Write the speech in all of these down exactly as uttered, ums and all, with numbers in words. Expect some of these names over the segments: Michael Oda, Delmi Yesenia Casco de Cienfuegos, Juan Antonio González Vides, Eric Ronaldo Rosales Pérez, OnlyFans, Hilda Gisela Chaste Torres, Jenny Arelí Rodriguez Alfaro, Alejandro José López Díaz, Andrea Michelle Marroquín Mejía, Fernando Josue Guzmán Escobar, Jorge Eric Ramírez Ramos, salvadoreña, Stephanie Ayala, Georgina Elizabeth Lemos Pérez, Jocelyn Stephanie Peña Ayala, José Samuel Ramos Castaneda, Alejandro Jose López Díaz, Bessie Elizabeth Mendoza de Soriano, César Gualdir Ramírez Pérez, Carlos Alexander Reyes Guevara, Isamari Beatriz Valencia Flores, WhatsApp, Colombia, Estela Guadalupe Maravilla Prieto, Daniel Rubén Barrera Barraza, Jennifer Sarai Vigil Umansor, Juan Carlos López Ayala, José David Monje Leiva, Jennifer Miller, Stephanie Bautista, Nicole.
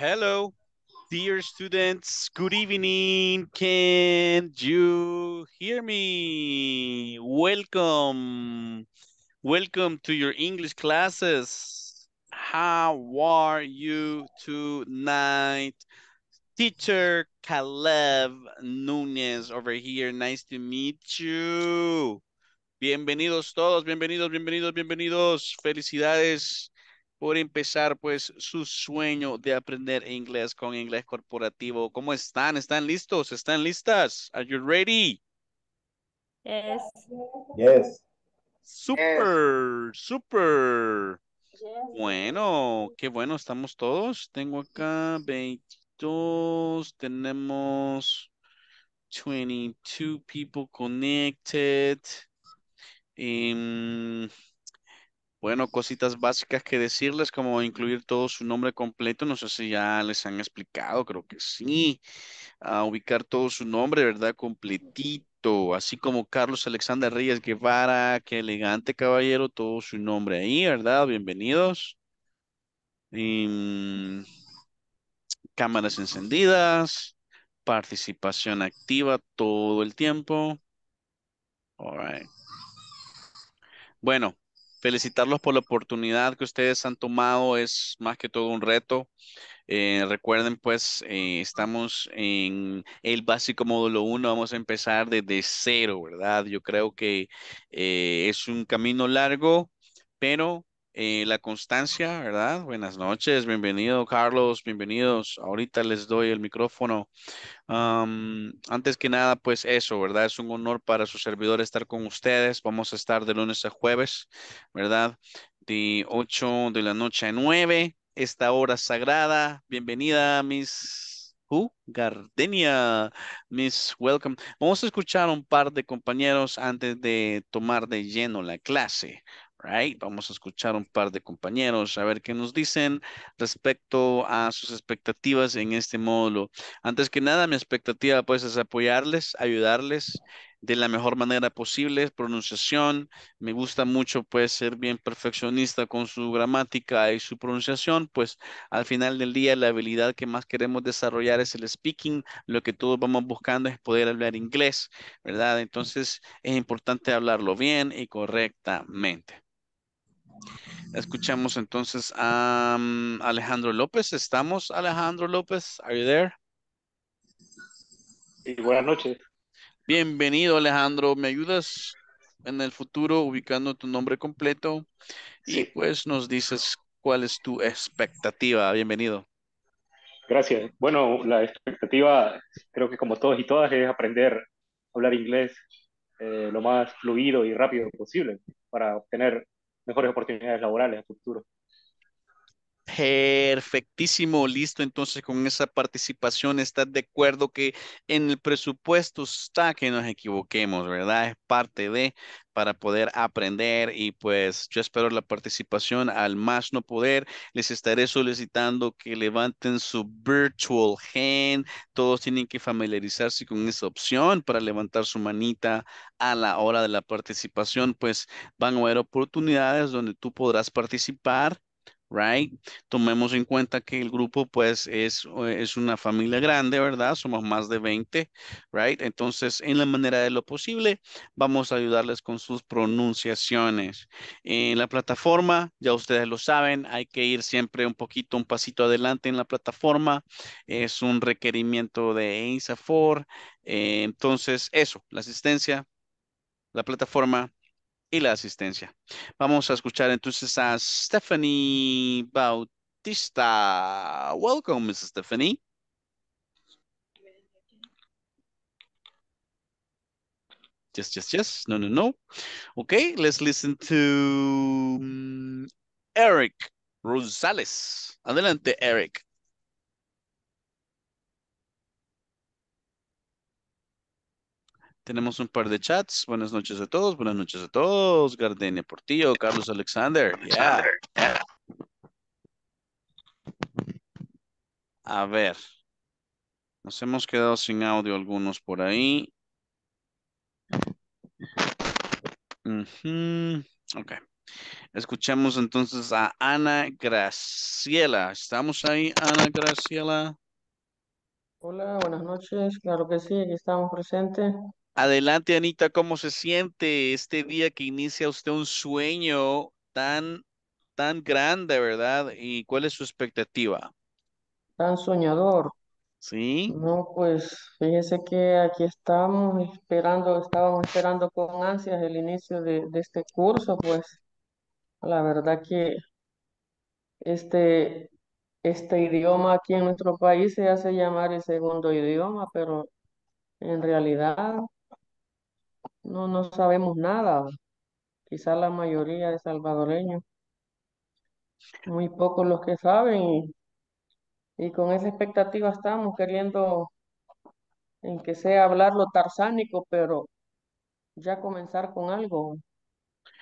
Hello, dear students. Good evening. Can you hear me? Welcome. Welcome to your English classes. How are you tonight? Teacher Caleb Nuñez over here. Nice to meet you. Bienvenidos todos. Bienvenidos, bienvenidos, bienvenidos. Felicidades por empezar, pues, su sueño de aprender inglés con Inglés Corporativo. ¿Cómo están? ¿Están listos? ¿Están listas? Are you ready? Yes. Yes. Super, yes. Super. Yes. Bueno, qué bueno, estamos todos. Tengo acá veintidós, tenemos veintidós people connected. Um, Bueno, cositas básicas que decirles, como incluir todo su nombre completo. No sé si ya les han explicado, creo que sí. Uh, ubicar todo su nombre, ¿verdad? Completito. Así como Carlos Alexander Reyes Guevara, qué elegante caballero, todo su nombre ahí, ¿verdad? Bienvenidos. Y, cámaras encendidas, participación activa todo el tiempo. All right. Bueno. Felicitarlos por la oportunidad que ustedes han tomado, es más que todo un reto. Eh, recuerden, pues, eh, estamos en el básico módulo uno, vamos a empezar desde cero, ¿verdad? Yo creo que eh, es un camino largo, pero eh, la constancia, ¿verdad? Buenas noches, bienvenido Carlos, bienvenidos. Ahorita les doy el micrófono. Um, antes que nada, pues eso, ¿verdad? Es un honor para su servidor estar con ustedes. Vamos a estar de lunes a jueves, ¿verdad? De ocho de la noche a nueve, esta hora sagrada. Bienvenida, Miss uh, Gardenia, Miss Welcome. Vamos a escuchar a un par de compañeros antes de tomar de lleno la clase. Right. Vamos a escuchar un par de compañeros a ver qué nos dicen respecto a sus expectativas en este módulo. Antes que nada, mi expectativa, pues, es apoyarles, ayudarles de la mejor manera posible. Pronunciación, me gusta mucho, pues, ser bien perfeccionista con su gramática y su pronunciación, pues al final del día la habilidad que más queremos desarrollar es el speaking. Lo que todos vamos buscando es poder hablar inglés, ¿verdad? Entonces es importante hablarlo bien y correctamente. Escuchamos entonces a um, Alejandro López. ¿Estamos, Alejandro López? Are you there? Sí, buenas noches. Bienvenido, Alejandro. ¿Me ayudas en el futuro ubicando tu nombre completo? Sí. Y pues nos dices cuál es tu expectativa. Bienvenido. Gracias. Bueno, la expectativa, creo que como todos y todas, es aprender a hablar inglés eh, lo más fluido y rápido posible para obtener mejores oportunidades laborales a futuro. Perfectísimo, listo. Entonces, con esa participación, ¿estás de acuerdo que en el presupuesto está que nos equivoquemos, verdad? Es parte de, para poder aprender, y pues yo espero la participación al más no poder. Les estaré solicitando que levanten su virtual hand. Todos tienen que familiarizarse con esa opción para levantar su manita a la hora de la participación. Pues van a haber oportunidades donde tú podrás participar. Right. Tomemos en cuenta que el grupo, pues, es, es una familia grande, ¿verdad? Somos más de veinte, right? Entonces, en la manera de lo posible, vamos a ayudarles con sus pronunciaciones. En la plataforma, ya ustedes lo saben, hay que ir siempre un poquito, un pasito adelante en la plataforma. Es un requerimiento de INSAFORP. Eh, entonces, eso, la asistencia, la plataforma y la asistencia. Vamos a escuchar entonces a Stephanie Bautista. Welcome, Missus Stephanie. Yes, yes, yes. No, no, no. Okay, let's listen to Eric Rosales. Adelante, Eric. Tenemos un par de chats. Buenas noches a todos. Buenas noches a todos. Gardenia Portillo, Carlos Alexander. Yeah. A ver. Nos hemos quedado sin audio algunos por ahí. Uh-huh. Ok. Escuchemos entonces a Ana Graciela. ¿Estamos ahí, Ana Graciela? Hola, buenas noches. Claro que sí, aquí estamos presentes. Adelante, Anita, ¿cómo se siente este día que inicia usted un sueño tan, tan grande, verdad? ¿Y cuál es su expectativa? Tan soñador. Sí. No, pues, fíjese que aquí estamos esperando, estábamos esperando con ansias el inicio de, de este curso, pues. La verdad que este, este idioma aquí en nuestro país se hace llamar el segundo idioma, pero en realidad no, no sabemos nada. Quizá la mayoría es salvadoreño. Muy pocos los que saben y, y con esa expectativa estamos queriendo en que sea hablarlo tarzánico, pero ya comenzar con algo.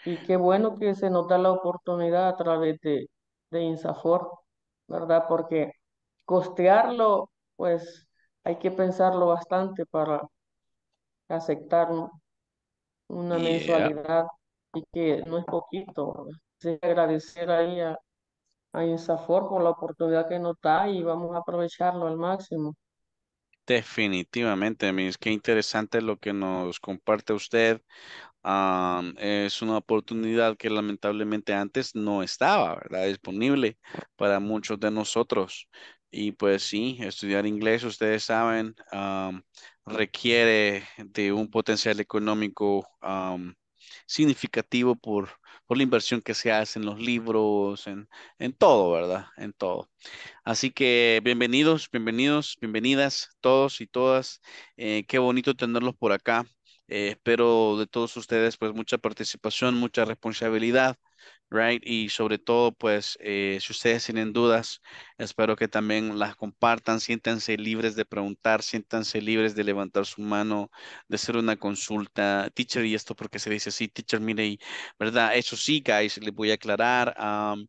Y qué bueno que se nos da la oportunidad a través de, de INSAFORP, ¿verdad? Porque costearlo, pues hay que pensarlo bastante para aceptar una yeah. mensualidad y que no es poquito. Sí, agradecer ahí a, a INSAFORP por la oportunidad que nos da y vamos a aprovecharlo al máximo. Definitivamente, mis, qué interesante lo que nos comparte usted. Um, es una oportunidad que lamentablemente antes no estaba, ¿verdad? Disponible para muchos de nosotros. Y pues sí, estudiar inglés, ustedes saben, um, requiere de un potencial económico um, significativo por, por la inversión que se hace en los libros, en, en todo, ¿verdad? En todo. Así que bienvenidos, bienvenidos, bienvenidas todos y todas. Eh, qué bonito tenerlos por acá. Eh, espero de todos ustedes, pues, mucha participación, mucha responsabilidad, right? Y sobre todo, pues, eh, si ustedes tienen dudas, espero que también las compartan, siéntanse libres de preguntar, siéntanse libres de levantar su mano, de hacer una consulta. Teacher, y esto porque se dice así, teacher, mire, ¿verdad? Eso sí, guys, les voy a aclarar. Um,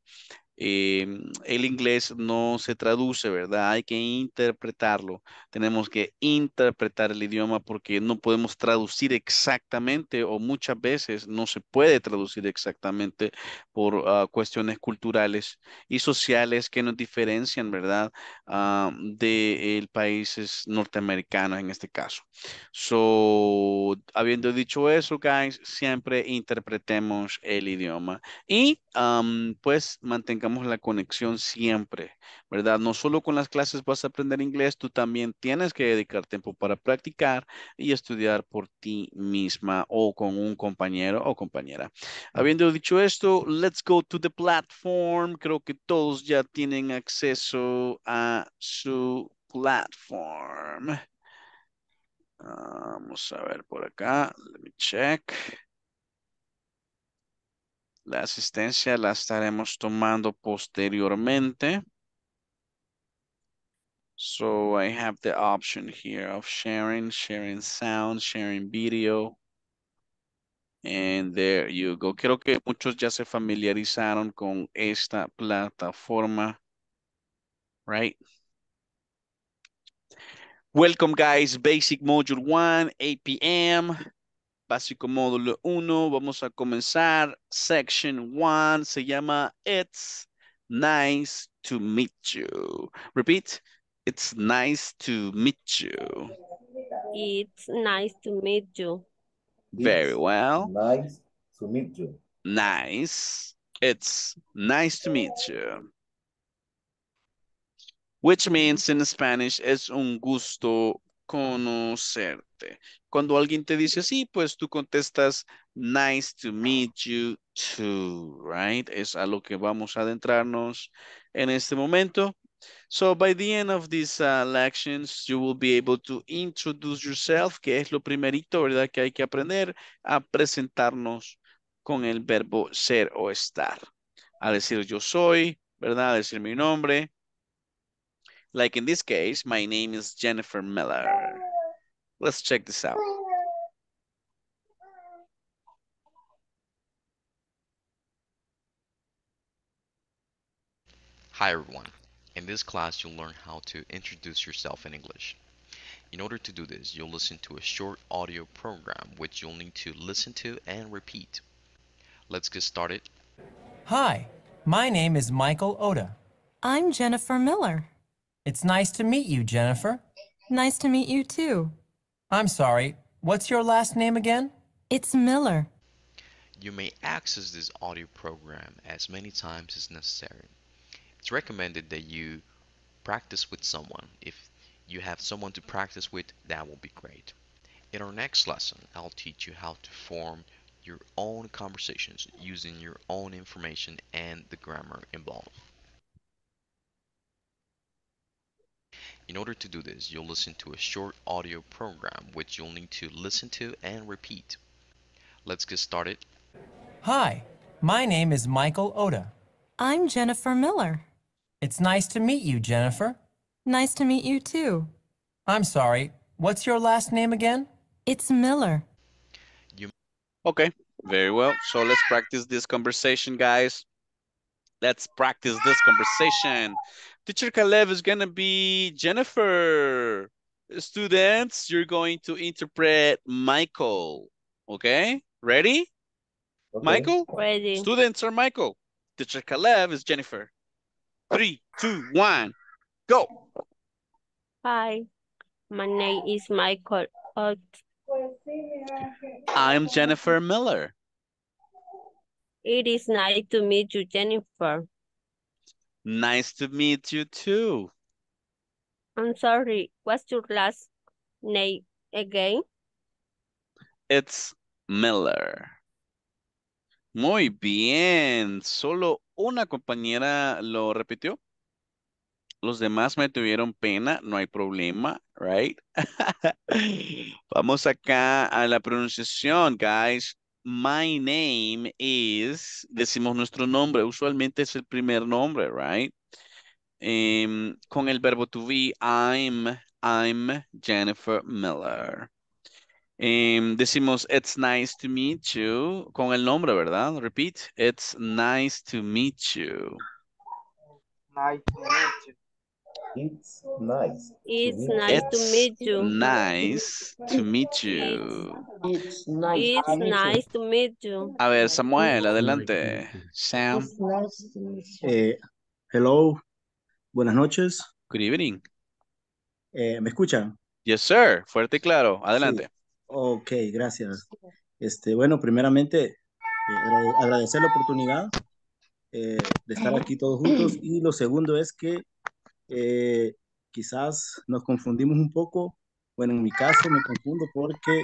Eh, el inglés no se traduce, ¿verdad? Hay que interpretarlo. Tenemos que interpretar el idioma porque no podemos traducir exactamente o muchas veces no se puede traducir exactamente por uh, cuestiones culturales y sociales que nos diferencian, ¿verdad? Uh, de el países norteamericanos en este caso. So, habiendo dicho eso, guys, siempre interpretemos el idioma y um, pues mantengamos la conexión siempre, ¿verdad? No solo con las clases vas a aprender inglés, tú también tienes que dedicar tiempo para practicar y estudiar por ti misma o con un compañero o compañera. Habiendo dicho esto, let's go to the platform. Creo que todos ya tienen acceso a su platform. Vamos a ver por acá. Let me check. La asistencia la estaremos tomando posteriormente. So I have the option here of sharing, sharing sound, sharing video. And there you go. Creo que muchos ya se familiarizaron con esta plataforma. Right? Welcome, guys. Basic Module one, eight P M Básico módulo uno, vamos a comenzar. Section one se llama It's nice to meet you. Repeat. It's nice to meet you. It's nice to meet you. Very it's well. Nice to meet you. Nice. It's nice to meet you. Which means in Spanish es un gusto conocerte. Cuando alguien te dice así, pues tú contestas nice to meet you too, right? Es a lo que vamos a adentrarnos en este momento. So by the end of these uh, lections, you will be able to introduce yourself, que es lo primerito, ¿verdad? Que hay que aprender a presentarnos con el verbo ser o estar. A decir yo soy, ¿verdad? A decir mi nombre. Like in this case, my name is Jennifer Miller. Let's check this out. Hi everyone. In this class, you'll learn how to introduce yourself in English. In order to do this, you'll listen to a short audio program which you'll need to listen to and repeat. Let's get started Hi, my name is Michael Oda. I'm Jennifer Miller. It's nice to meet you, Jennifer. Nice to meet you, too. I'm sorry, what's your last name again? It's Miller. You may access this audio program as many times as necessary. It's recommended that you practice with someone. If you have someone to practice with, that will be great. In our next lesson, I'll teach you how to form your own conversations using your own information and the grammar involved. In order to do this, you'll listen to a short audio program which you'll need to listen to and repeat. Let's get started. Hi, my name is Michael Oda. I'm Jennifer Miller. It's nice to meet you, Jennifer. Nice to meet you, too. I'm sorry, what's your last name again? It's Miller. You... Okay, very well. So let's practice this conversation, guys. Let's practice this conversation. Teacher Caleb is going to be Jennifer. Students, you're going to interpret Michael. Okay? Ready? Okay. Michael? Ready. Students are Michael. Teacher Caleb is Jennifer. Three, two, one, go. Hi. My name is Michael. I'm Jennifer Miller. It is nice to meet you, Jennifer. Nice to meet you too. I'm sorry, what's your last name again? It's Miller. Muy bien. Solo una compañera lo repitió. Los demás me tuvieron pena. No hay problema, right? Vamos acá a la pronunciación, guys. My name is, decimos nuestro nombre, usualmente es el primer nombre, right? Um, con el verbo to be, I'm, I'm Jennifer Miller. Um, decimos, it's nice to meet you, con el nombre, ¿verdad? Repeat, it's nice to meet you. Nice to meet you. It's nice. It's nice to meet you. Nice to meet you. It's nice to meet you. A ver, Samuel, adelante. Sam. It's nice to meet you. Eh, hello. Buenas noches. Good evening. Eh, ¿Me escuchan? Yes, sir. Fuerte y claro. Adelante. Sí. Ok, gracias. Este, bueno, primeramente, eh, agradecer la oportunidad eh, de estar aquí todos juntos. Y lo segundo es que Eh, quizás nos confundimos un poco. Bueno, en mi caso me confundo porque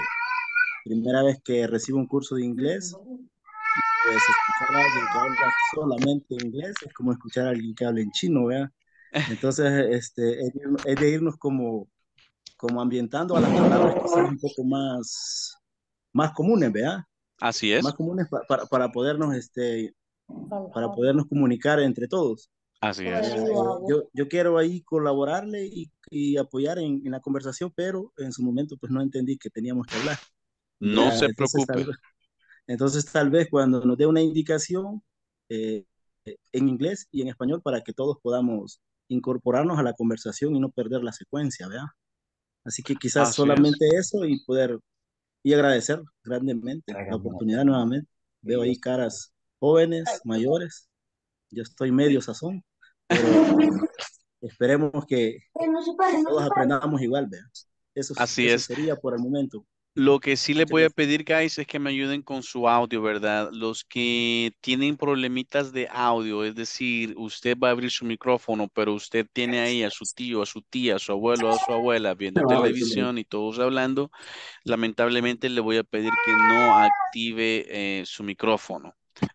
primera vez que recibo un curso de inglés, pues escuchar a alguien que habla solamente inglés es como escuchar a alguien que habla en chino, ¿verdad? Entonces este, es, es de irnos como, como ambientando a las palabras quizás un poco más, más comunes, ¿verdad? Así es. Más comunes pa, para, para, podernos, este, para podernos comunicar entre todos. Así es. Eh, yo, yo quiero ahí colaborarle y, y apoyar en, en la conversación, pero en su momento pues no entendí que teníamos que hablar. No eh, se entonces, preocupe. Tal, entonces tal vez cuando nos dé una indicación eh, en inglés y en español para que todos podamos incorporarnos a la conversación y no perder la secuencia, ¿verdad? Así que quizás Así solamente es. eso y poder y agradecer grandemente Ay, la oportunidad nuevamente. Veo ahí caras jóvenes, mayores. Yo estoy medio sazón. Pero esperemos que todos aprendamos igual, vean. Eso, Así eso es. sería por el momento. Lo que sí les voy a pedir, guys, es que me ayuden con su audio, ¿verdad? Los que tienen problemitas de audio, es decir, usted va a abrir su micrófono, pero usted tiene ahí a su tío, a su tía, a su abuelo, a su abuela, viendo no, televisión sí. y todos hablando, lamentablemente le voy a pedir que no active eh, su micrófono.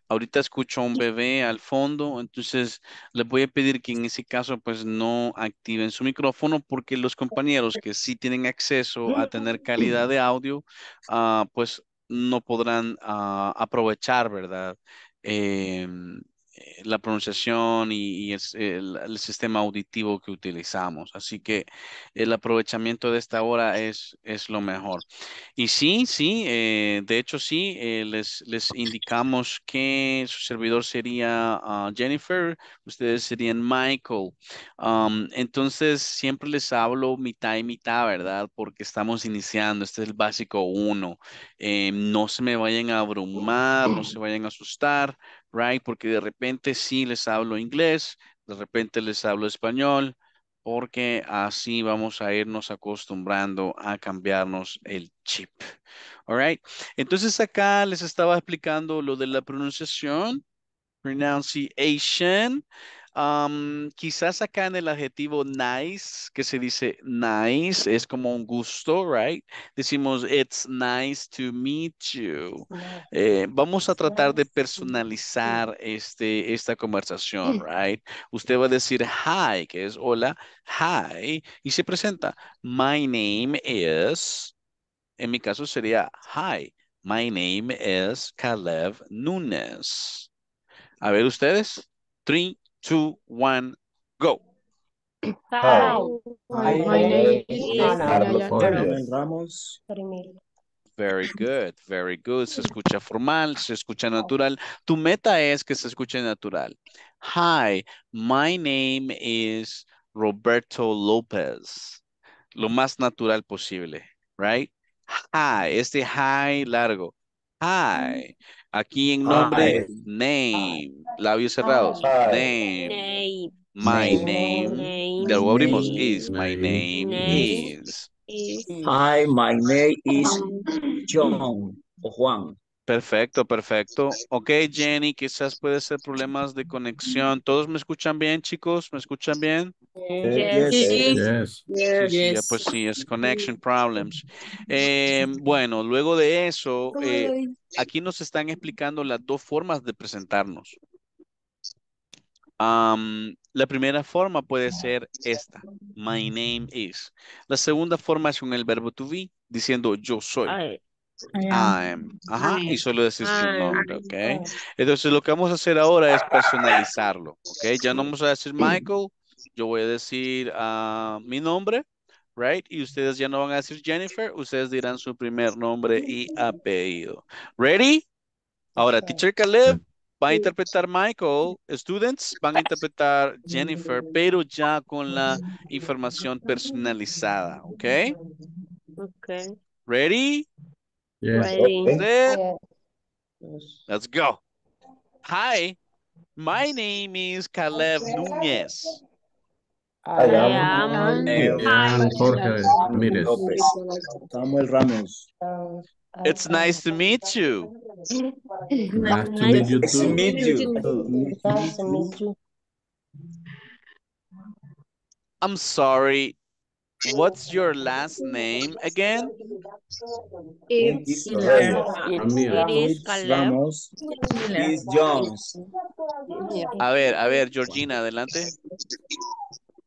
Ahorita escucho a un bebé al fondo, entonces les voy a pedir que en ese caso pues no activen su micrófono porque los compañeros que sí tienen acceso a tener calidad de audio, uh, pues no podrán uh, aprovechar, ¿verdad? Eh, la pronunciación y, y el, el, el sistema auditivo que utilizamos. Así que el aprovechamiento de esta hora es, es lo mejor. Y sí, sí, eh, de hecho sí, eh, les, les indicamos que su servidor sería uh, Jennifer, ustedes serían Michael. Um, entonces siempre les hablo mitad y mitad, ¿verdad? Porque estamos iniciando, este es el básico uno. Eh, no se me vayan a abrumar, no se vayan a asustar. right? Porque de repente sí les hablo inglés, de repente les hablo español, porque así vamos a irnos acostumbrando a cambiarnos el chip. All right. Entonces acá les estaba explicando lo de la pronunciación, pronunciation. Um, quizás acá en el adjetivo nice, que se dice nice, es como un gusto, right? Decimos, it's nice to meet you. Eh, vamos a tratar de personalizar este, esta conversación, right? Usted va a decir hi, que es hola, hi, y se presenta. My name is, en mi caso sería hi, my name is Caleb Nuñez. A ver ustedes, three, two, one, go. Hi. Hi. My name is Ana Ramos. Very good, very good. Se escucha formal, se escucha natural. Tu meta es que se escuche natural. Hi, my name is Roberto López. Lo más natural posible, right? Hi, este hi largo. Hi. Aquí en nombre, hi. Name. Labios cerrados. Name. Name. My name. Name. Luego abrimos. Is. My name, name. Is. Is. Hi, my name is John o Juan. Perfecto, perfecto. Ok, Jenny, quizás puede ser problemas de conexión. ¿Todos me escuchan bien, chicos? ¿Me escuchan bien? Yes. Yes. Yes. Sí, sí, pues sí, es connection problems. Eh, bueno, luego de eso, eh, aquí nos están explicando las dos formas de presentarnos. Um, la primera forma puede ser esta, my name is. La segunda forma es con el verbo to be, diciendo yo soy. Ay. I'm. Ajá, y solo decir su nombre, ¿ok? Entonces lo que vamos a hacer ahora es personalizarlo, ¿ok? Ya no vamos a decir Michael, yo voy a decir uh, mi nombre, right? Y ustedes ya no van a decir Jennifer, ustedes dirán su primer nombre y apellido. ¿Ready? Ahora, teacher Caleb va a interpretar Michael, students van a interpretar Jennifer, pero ya con la información personalizada, ¿ok? Ok. ¿Ready? Yes. Yes. Let's go. Hi, my name is Caleb Nuñez. I am Jorge Ramírez. Samuel Ramos. It's nice to meet you. Nice to meet you too. Meet you. I'm sorry. What's your last name again? It's Ramos. It's Jones. A ver, a ver, Georgina, adelante.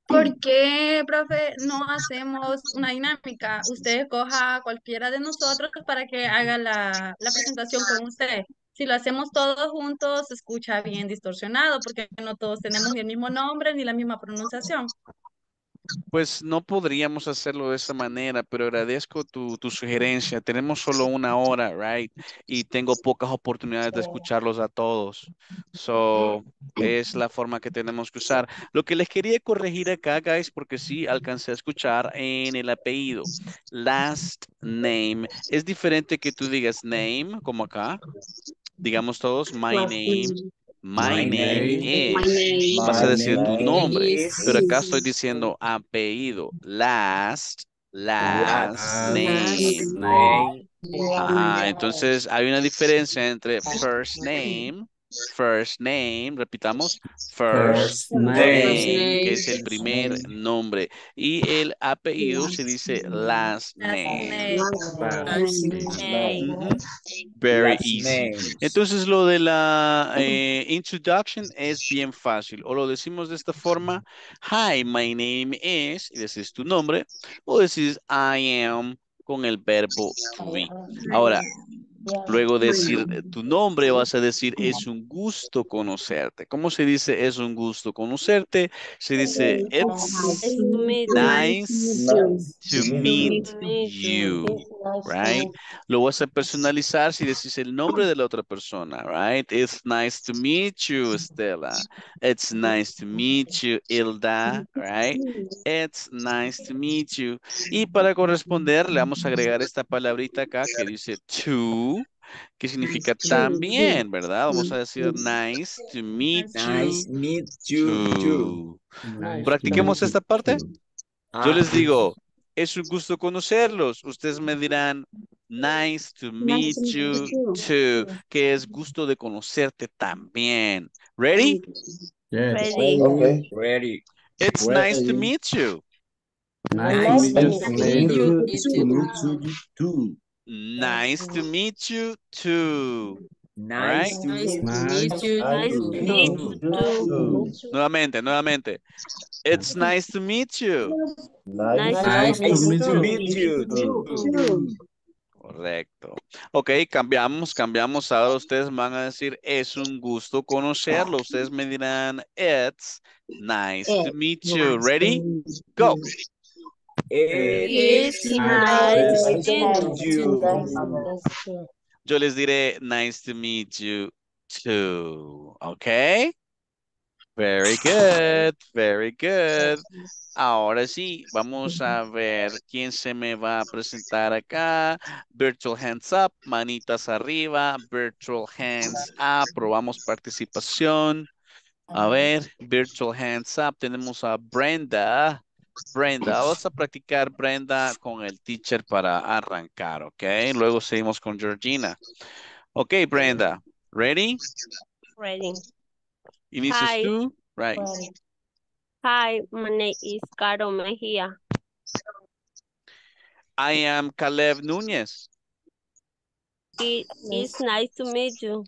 ¿Por qué, profe, no hacemos una dinámica? Usted escoja a cualquiera de nosotros para que haga la, la presentación con usted. Si lo hacemos todos juntos, se escucha bien distorsionado, porque no todos tenemos ni el mismo nombre ni la misma pronunciación. Pues no podríamos hacerlo de esa manera, pero agradezco tu, tu sugerencia. Tenemos solo una hora, right? Y tengo pocas oportunidades de escucharlos a todos. So, es la forma que tenemos que usar. Lo que les quería corregir acá, guys, porque sí alcancé a escuchar en el apellido. Last name. Es diferente que tú digas name, como acá. Digamos todos, my name. My, my name, name is. My vas a decir tu nombre, is. Pero acá estoy diciendo apellido. Last, last, last name. name. Ajá, entonces hay una diferencia entre first name, first name, repitamos, first, first name, name, que es el primer nombre, y el apellido se dice last name. Last name. Last name. Mm-hmm. Very last easy. Name. Entonces lo de la eh, introduction es bien fácil, o lo decimos de esta forma, hi, my name is, y decís tu nombre, o decís I am con el verbo to be. Ahora, luego de decir tu nombre, vas a decir, es un gusto conocerte. ¿Cómo se dice es un gusto conocerte? Se dice, it's nice to meet you, right? Lo vas a personalizar si decís el nombre de la otra persona, right? It's nice to meet you, Estela. It's nice to meet you, Hilda, right? It's nice to meet you. Y para corresponder, le vamos a agregar esta palabrita acá que dice to, que significa nice también, you, ¿verdad? Vamos a decir nice to meet you. Nice to meet you. Nice. Practiquemos esta parte. Ah. Yo les digo, es un gusto conocerlos. Ustedes me dirán, nice to meet nice you, you too, que es gusto de conocerte también. Ready? Yes. Ready. Okay. Ready. It's Ready. Nice to meet you. Nice, nice to meet you, you too. Nice to meet you too. Nice, right? Nice to meet you. Nice to meet you. Nuevamente, nuevamente. It's nice to meet you. Nice, nice to meet you. Correcto. Ok, cambiamos, cambiamos. Ahora ustedes van a decir, es un gusto conocerlo. Ustedes me dirán, it's nice to meet you. Ready? Go. It's nice to meet you. Yo les diré, nice to meet you too. Ok. Very good, very good. Ahora sí, vamos a ver quién se me va a presentar acá. Virtual hands up, manitas arriba, virtual hands up. Probamos participación. A ver, virtual hands up. Tenemos a Brenda. Brenda, vamos a practicar Brenda con el teacher para arrancar, ¿ok? Luego seguimos con Georgina. Ok, Brenda, ¿ready? Ready. Hi. Two, right. Hi, my name is Carol Mejia. I am Caleb Nuñez. It is nice to meet you,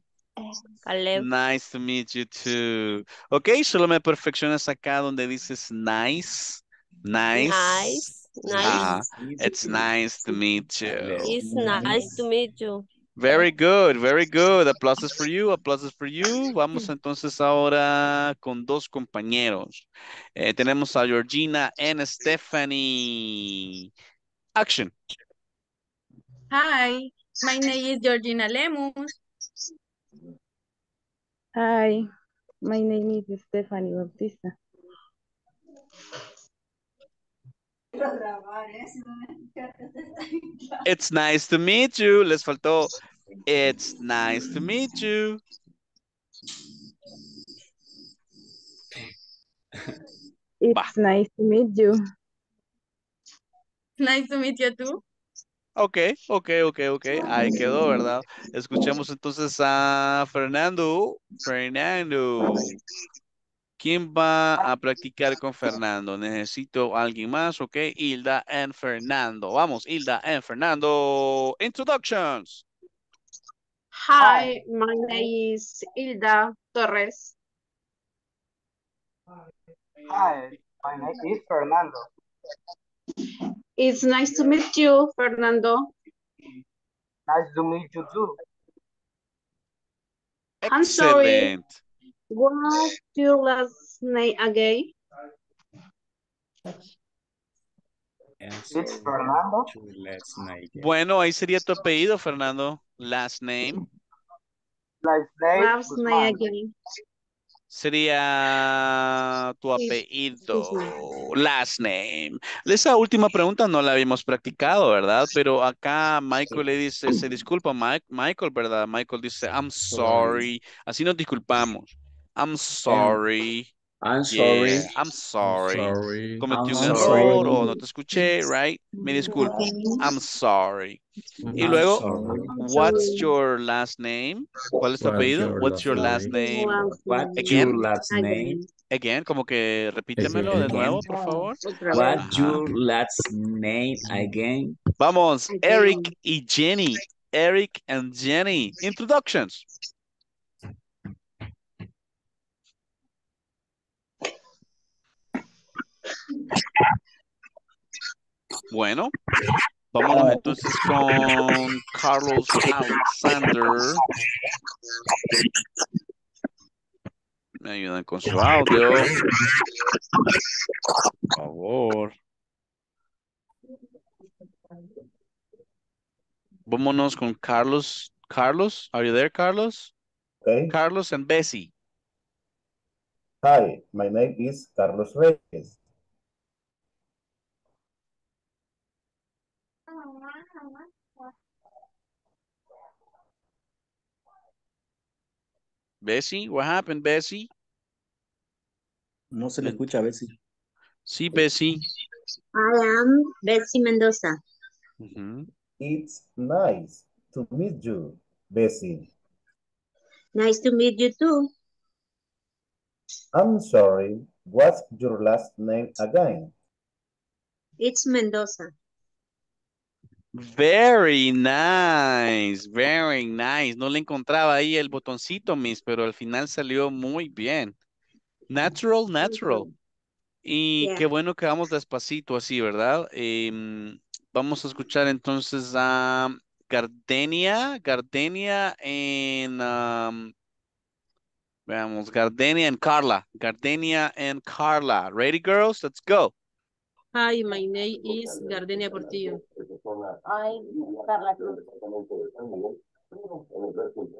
Caleb. Nice to meet you too. Ok, solo me perfeccionas acá donde dices nice. Nice. Nice. Nice. Ah, it's nice to meet you. It's nice to meet you. Very good, very good. Aplausos for you, aplausos for you. Vamos entonces ahora con dos compañeros. Eh, tenemos a Georgina and Stephanie. Action. Hi, my name is Georgina Lemos. Hi, my name is Stephanie Bautista. It's nice to meet you. Les faltó. It's nice to meet you. It's bah. Nice to meet you. Nice to meet you too. Ok, ok, ok, ok. Ahí quedó, ¿verdad? Escuchemos entonces a Fernando. Fernando. ¿Quién va a practicar con Fernando? Necesito alguien más, ok. Hilda and Fernando. Vamos, Hilda and Fernando. Introductions. Hi, my name is Hilda Torres. Hi, my name is Fernando. It's nice to meet you, Fernando. Nice to meet you too. I'm sorry. What's your last name again? It's Fernando. Bueno, ahí sería tu apellido, Fernando. Last name. Last name. Last name again. Sería tu apellido. Last name. Esa última pregunta no la habíamos practicado, ¿verdad? Pero acá Michael le dice, se disculpa, Mike, Michael, ¿verdad? Michael dice, I'm sorry. Así nos disculpamos. I'm sorry. I'm sorry. Yeah, I'm sorry. I'm sorry. Cometí un error o no te escuché, right? Me disculpo. I'm sorry. I'm y luego, sorry. What's your last name? ¿Cuál es tu apellido? What's your last name? What's your last name? Again, como que repítemelo again. De nuevo, por favor. What's your last name again? Vamos, Eric y Jenny. Eric and Jenny. Introductions. Bueno, vámonos entonces con Carlos Alexander. Me ayudan con su audio. Por favor. Vámonos con Carlos. Carlos, are you there, Carlos? Okay. Carlos and Bessie. Hi, my name is Carlos Reyes. Bessie, what happened, Bessie? No se le escucha a Bessie. Sí, Bessie. I am Bessie Mendoza. Mm-hmm. It's nice to meet you, Bessie. Nice to meet you too. I'm sorry, what's your last name again? It's Mendoza. Very nice, very nice. No le encontraba ahí el botoncito, Miss, pero al final salió muy bien. Natural, natural. Y yeah. Qué bueno que vamos despacito así, ¿verdad? Eh, vamos a escuchar entonces a um, Gardenia, Gardenia en... Um, veamos, Gardenia and Carla. Gardenia and Carla. Ready, girls? Let's go. Hi, my name is Gardenia Portillo. I'm Carla Cruz.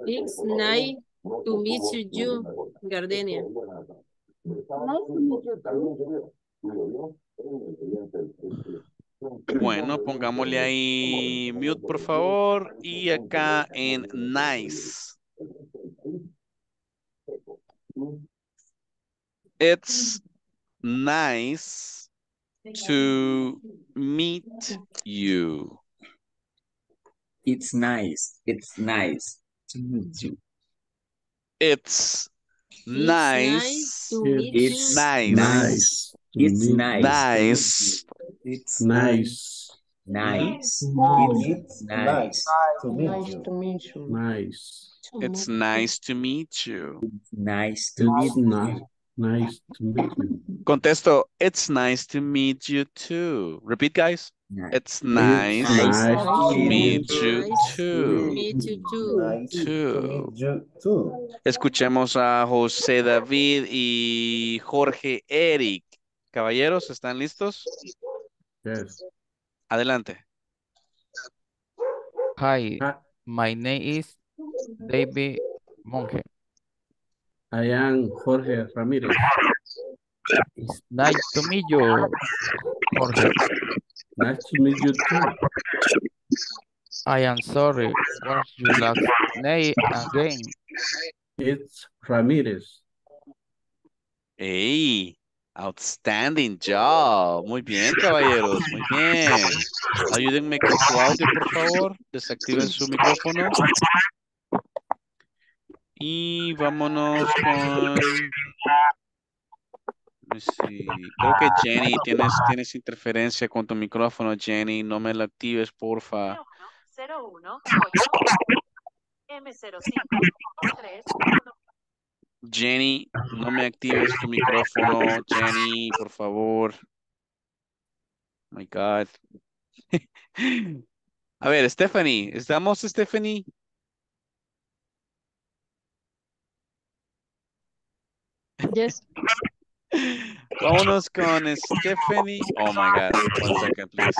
It's nice to meet you, Gardenia. Nice to meet you. Bueno, pongámosle ahí mute, por favor. Y acá en nice. It's nice to meet you. It's nice. It's nice to meet you. It's nice. It's nice. It's nice. It's nice. Nice. It's nice to meet you. Nice. It's nice to meet you. Nice to meet you. Nice to meet you. Contesto, it's nice to meet you too. Repeat, guys. It's nice, it's nice to meet you too. Escuchemos a José David y Jorge Eric. Caballeros, ¿están listos? Yes. Adelante. Hi, my name is David Monge. I am Jorge Ramírez. It's nice to meet you, Jorge. Nice to meet you too. I am sorry. What's your last name again? It's Ramírez. Hey, outstanding job. Muy bien, caballeros. Muy bien. Ayúdenme con su audio, por favor. Desactiven su micrófono. Y vámonos con... Sí. Creo que Jenny, tienes, tienes interferencia con tu micrófono, Jenny. No me la actives, porfa. Jenny, no me actives tu micrófono, Jenny, por favor. Oh my God. A ver, Stephanie, ¿estamos, Stephanie? Yes. Vámonos con Stephanie. Oh my God. One second, please.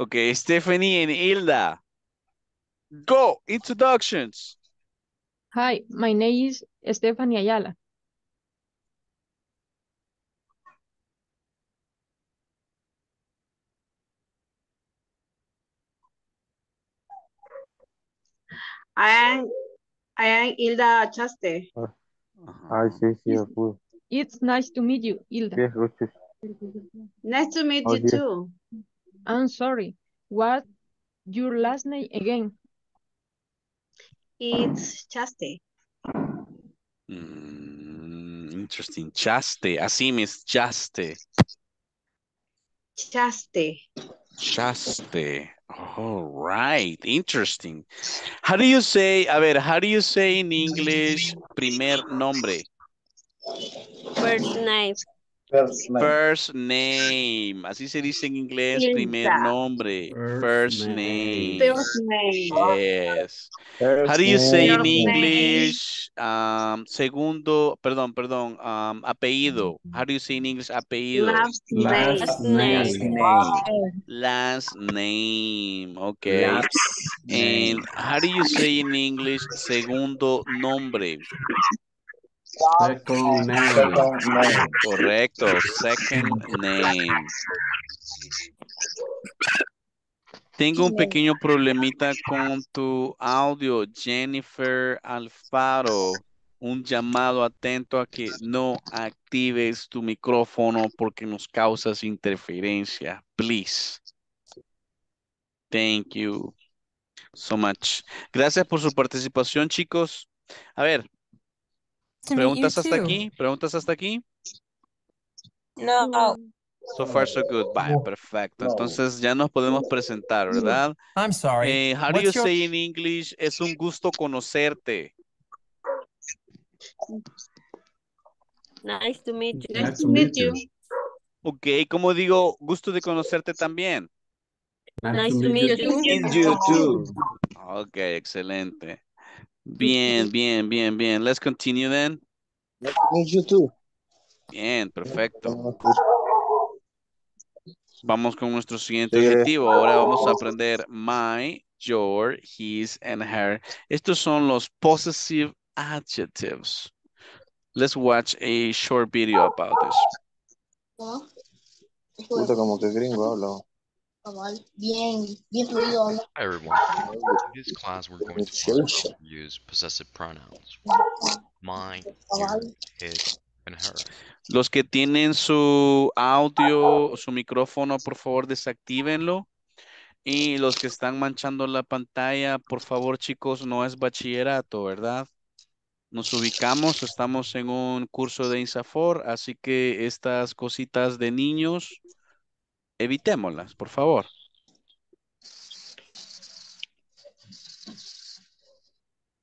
Okay, Stephanie and Hilda. Go. Introductions. Hi, my name is Stephanie Ayala. I am, I am Hilda Chaste. Uh. I see, see it's, it's nice to meet you, Hilda. Yes, nice to meet oh, you yes. too. I'm sorry. What's your last name again? It's Chaste. Mm, interesting. Chaste. Así es, Chaste. Chaste. Chaste. All right, interesting. How do you say, a ver, how do you say in English primer nombre? First name. First name. First name. Así se dice en inglés, primer nombre. First, First name. name. First name. Yes. First how do you say name. in English um, segundo, perdón, perdón, um, apellido? How do you say in English apellido? Last, Last name. name. Last name. Okay. Last name. And how do you say in English segundo nombre? Second name. Second name. Correcto. Second name. Tengo un pequeño problemita con tu audio, Jennifer Alfaro. Un llamado atento a que no actives tu micrófono porque nos causas interferencia. Please. Thank you so much. Gracias por su participación, chicos. A ver, ¿preguntas hasta aquí? ¿Preguntas hasta aquí? No. So far, so good. Bye. Perfecto. Entonces ya nos podemos presentar, ¿verdad? I'm sorry. Eh, how do you your... say in English? Es un gusto conocerte. Nice to meet you. Nice to meet you. Ok, ¿cómo digo gusto de conocerte también? Nice to meet you. And you too. Ok, excelente. Bien, bien, bien, bien. Let's continue then. Nice to meet you too. Bien, perfecto. Vamos con nuestro siguiente objetivo. Ahora vamos a aprender my, your, his, and her. Estos son los possessive adjectives. Let's watch a short video about this. Hi everyone. In this class, we're going to use possessive pronouns. Mine, your, his, and her. Los que tienen su audio, su micrófono, por favor, desactívenlo. Y los que están manchando la pantalla, por favor, chicos, no es bachillerato, ¿verdad? Nos ubicamos, estamos en un curso de INSAFORP, así que estas cositas de niños, evitémoslas, por favor.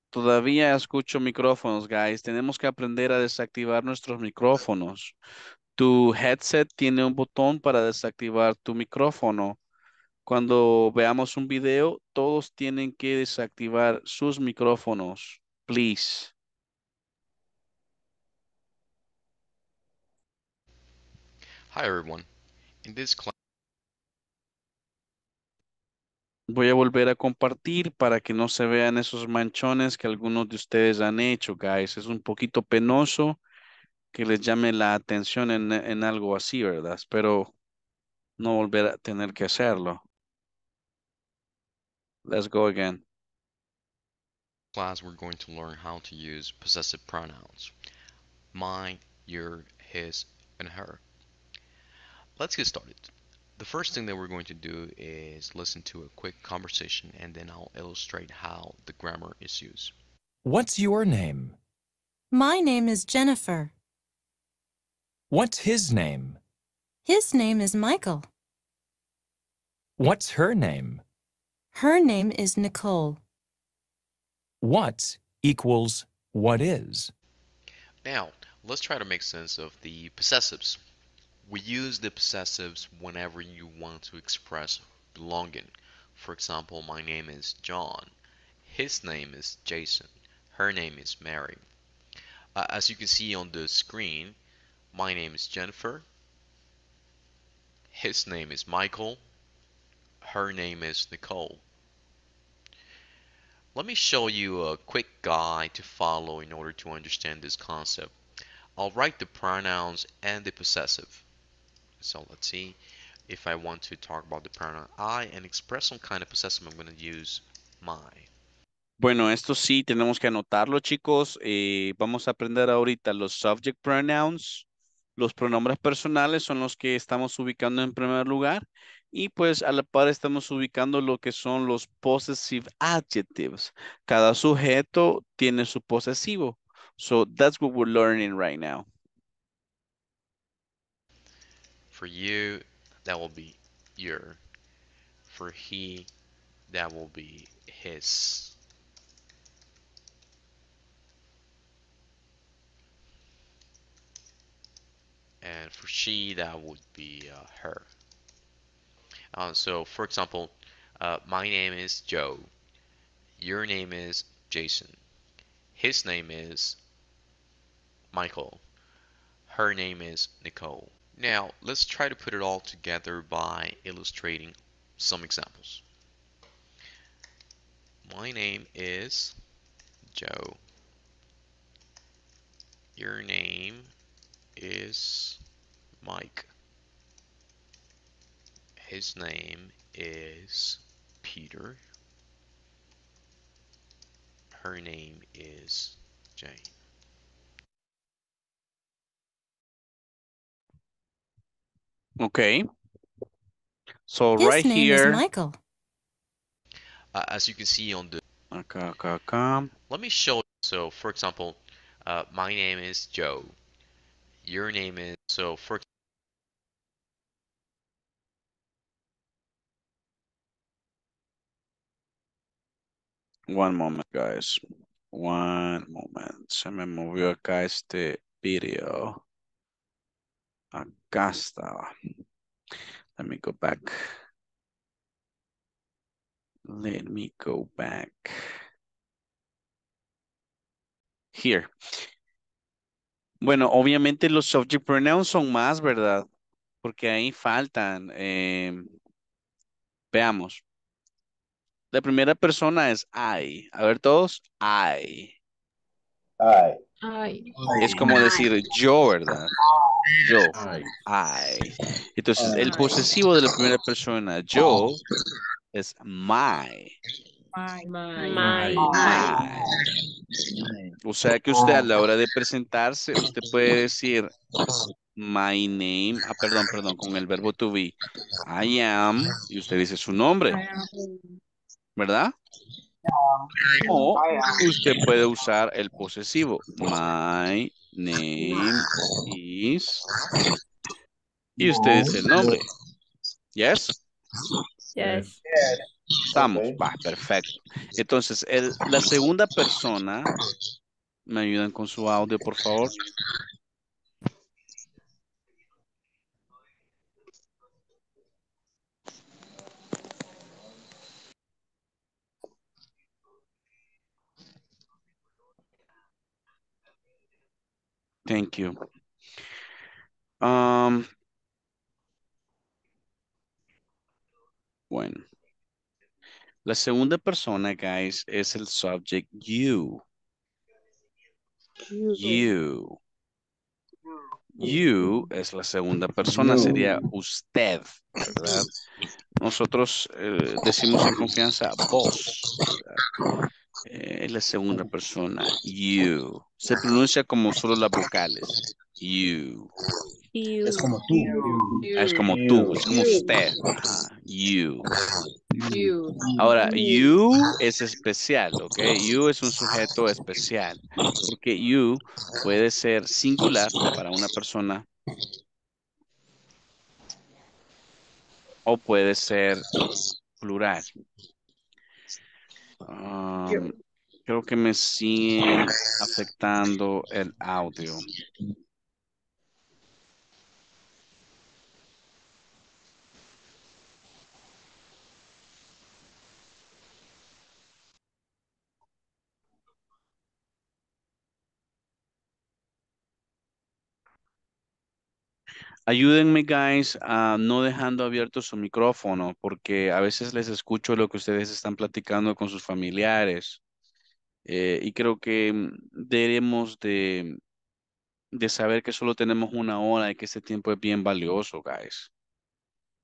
Todavía escucho micrófonos, guys. Tenemos que aprender a desactivar nuestros micrófonos. Tu headset tiene un botón para desactivar tu micrófono. Cuando veamos un video, todos tienen que desactivar sus micrófonos. Please. Hi everyone. In this class... Voy a volver a compartir para que no se vean esos manchones que algunos de ustedes han hecho, guys. Es un poquito penoso que les llame la atención en, en algo así, ¿verdad? Espero no volver a tener que hacerlo. Let's go again. Class, we're going to learn how to use possessive pronouns. Mine, your, his, and her. Let's get started. The first thing that we're going to do is listen to a quick conversation and then I'll illustrate how the grammar is used. What's your name? My name is Jennifer. What's his name? His name is Michael. What's her name? Her name is Nicole. What equals what is? Now, let's try to make sense of the possessives. We use the possessives whenever you want to express belonging. For example, my name is John. His name is Jason. Her name is Mary. Uh, as you can see on the screen, my name is Jennifer. His name is Michael. Her name is Nicole. Let me show you a quick guide to follow in order to understand this concept. I'll write the pronouns and the possessive. So let's see, if I want to talk about the pronoun I and express some kind of possessive, I'm going to use my. Bueno, esto sí tenemos que anotarlo, chicos. Eh, vamos a aprender ahorita los subject pronouns. Los pronombres personales son los que estamos ubicando en primer lugar. Y pues a la par estamos ubicando lo que son los possessive adjectives. Cada sujeto tiene su posesivo. So that's what we're learning right now. For you, that will be your. For he, that will be his. And for she, that would be uh, her. Uh, so, for example, uh, my name is Joe. Your name is Jason. His name is Michael. Her name is Nicole. Now, let's try to put it all together by illustrating some examples. My name is Joe. Your name is Mike. His name is Peter. Her name is Jane. Okay. So His right name here, is Michael. Uh, as you can see on the. Okay, okay, okay. Let me show. So, for example, uh, my name is Joe. Your name is so. For. One moment, guys. One moment. Se me movió acá este video. Acá estaba. Let me go back. Let me go back. Here. Bueno, obviamente los subject pronouns son más, ¿verdad? Porque ahí faltan. Eh, veamos. La primera persona es I. A ver todos. I. I. I. Es como decir yo, ¿verdad? Yo. I. I. Entonces, I. El posesivo de la primera persona, yo, es my. My. My. My. My. O sea que usted a la hora de presentarse, usted puede decir my name. Ah, perdón, perdón, con el verbo to be. I am. Y usted dice su nombre. ¿Verdad? O usted puede usar el posesivo. My name is. Y usted dice el nombre. ¿Yes? Yes. Estamos. Va, perfecto. Entonces, el, la segunda persona. ¿Me ayudan con su audio, por favor? Thank you. Um, bueno. La segunda persona, guys, es el subject you. You. You es la segunda persona, sería usted, ¿verdad? Nosotros eh, decimos en confianza vos, ¿verdad? Es eh, la segunda persona. You. Se pronuncia como solo las vocales. You. You. Es como tú. You. Es como tú. Es como usted. Ajá. You. You. Ahora, you es especial, ¿ok? You es un sujeto especial. Porque you puede ser singular para una persona. O puede ser plural. Um, creo que me sigue afectando el audio. Ayúdenme, guys, uh, no dejando abierto su micrófono, porque a veces les escucho lo que ustedes están platicando con sus familiares. Eh, y creo que debemos de, de saber que solo tenemos una hora y que este tiempo es bien valioso, guys.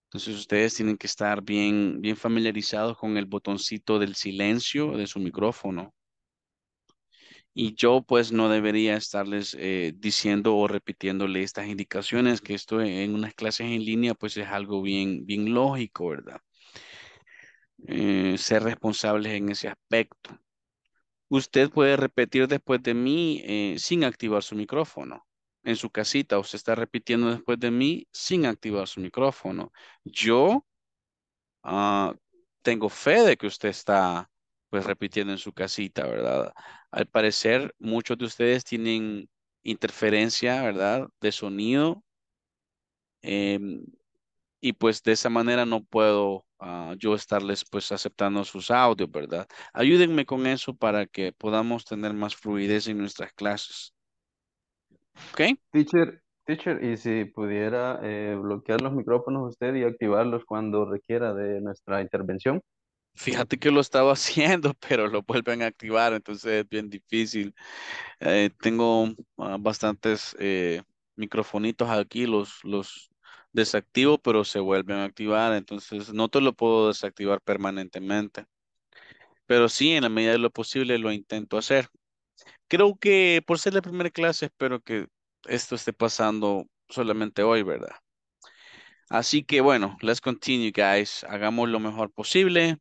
Entonces, ustedes tienen que estar bien, bien familiarizados con el botoncito del silencio de su micrófono. Y yo pues no debería estarles eh, diciendo o repitiéndole estas indicaciones, que esto en unas clases en línea pues es algo bien, bien lógico, ¿verdad? Eh, ser responsables en ese aspecto. Usted puede repetir después de mí eh, sin activar su micrófono. En su casita usted está repitiendo después de mí sin activar su micrófono. Yo uh, tengo fe de que usted está pues repitiendo en su casita, ¿verdad? Al parecer, muchos de ustedes tienen interferencia, ¿verdad? De sonido. Eh, y pues de esa manera no puedo uh, yo estarles pues aceptando sus audios, ¿verdad? Ayúdenme con eso para que podamos tener más fluidez en nuestras clases. ¿Ok? Teacher, teacher, y si pudiera eh, bloquear los micrófonos usted y activarlos cuando requiera de nuestra intervención. Fíjate que lo estaba haciendo, pero lo vuelven a activar, entonces es bien difícil. Eh, tengo uh, bastantes eh, microfonitos aquí, los, los, desactivo, pero se vuelven a activar. Entonces no te lo puedo desactivar permanentemente. Pero sí, en la medida de lo posible lo intento hacer. Creo que por ser la primera clase, espero que esto esté pasando solamente hoy, ¿verdad? Así que bueno, let's continue, guys. Hagamos lo mejor posible.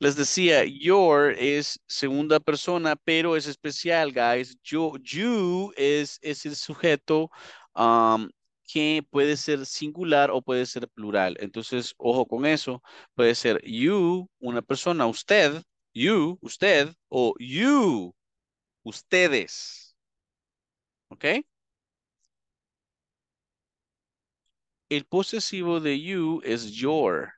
Les decía, your es segunda persona, pero es especial, guys. Yo, you es, es el sujeto um, que puede ser singular o puede ser plural. Entonces, ojo con eso. Puede ser you, una persona, usted, you, usted, o you, ustedes. ¿Ok? El posesivo de you es your,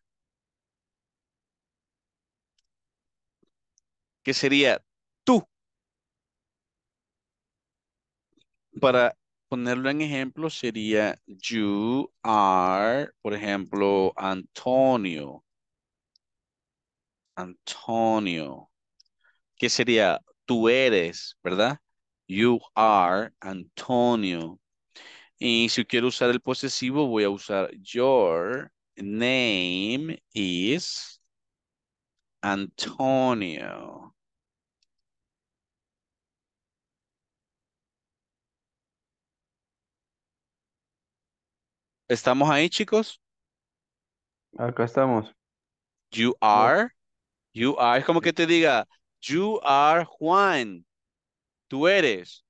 que sería tú. Para ponerlo en ejemplo, sería you are, por ejemplo, Antonio. Antonio. Que sería tú eres, ¿verdad? You are Antonio. Y si quiero usar el posesivo, voy a usar your name is Antonio. ¿Estamos ahí, chicos? Acá estamos. You are. You are. Es como que te diga, you are Juan. Tú eres.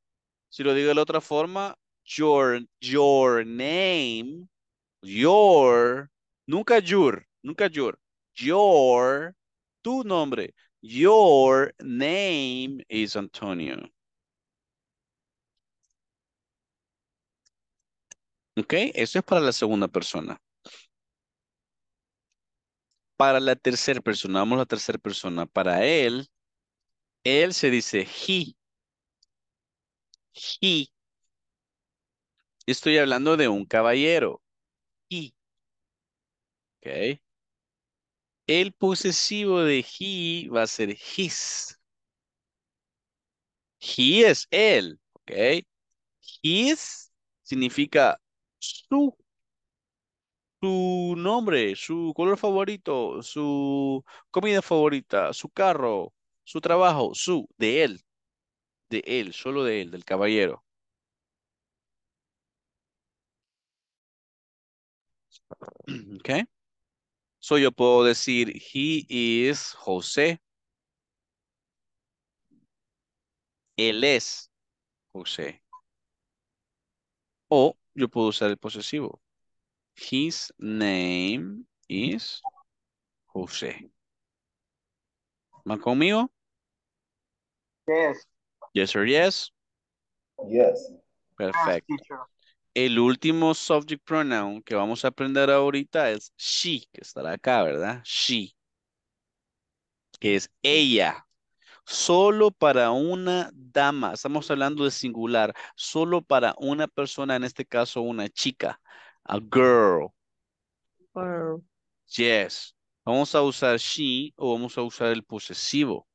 Si lo digo de la otra forma, your, your name, your, nunca your, nunca your, your, tu nombre, your name is Antonio. Ok, eso es para la segunda persona. Para la tercera persona, vamos a la tercera persona. Para él, él se dice he. He. Estoy hablando de un caballero. He. Ok. El posesivo de he va a ser his. He es él. Ok. His significa su. Su nombre, su color favorito, su comida favorita, su carro, su trabajo, su, de él. De él, solo de él, del caballero. Ok. So yo puedo decir, he is José. Él es José. O yo puedo usar el posesivo. His name is José. ¿Van conmigo? Yes. Yes or yes? Yes. Perfecto. El último subject pronoun que vamos a aprender ahorita es she, que estará acá, ¿verdad? She. Que es ella. Solo para una dama. Estamos hablando de singular. Solo para una persona, en este caso una chica. A girl. Girl. Yes. Vamos a usar she o vamos a usar el posesivo.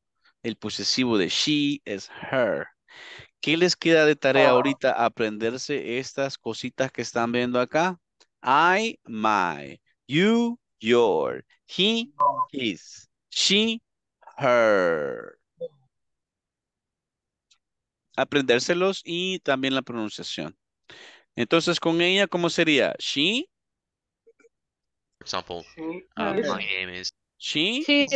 El posesivo de she es her. ¿Qué les queda de tarea ahorita? Aprenderse estas cositas que están viendo acá. I, my. You, your. He, his. She, her. Aprendérselos y también la pronunciación. Entonces, con ella, ¿cómo sería? She. For example, uh, my name is. She. She.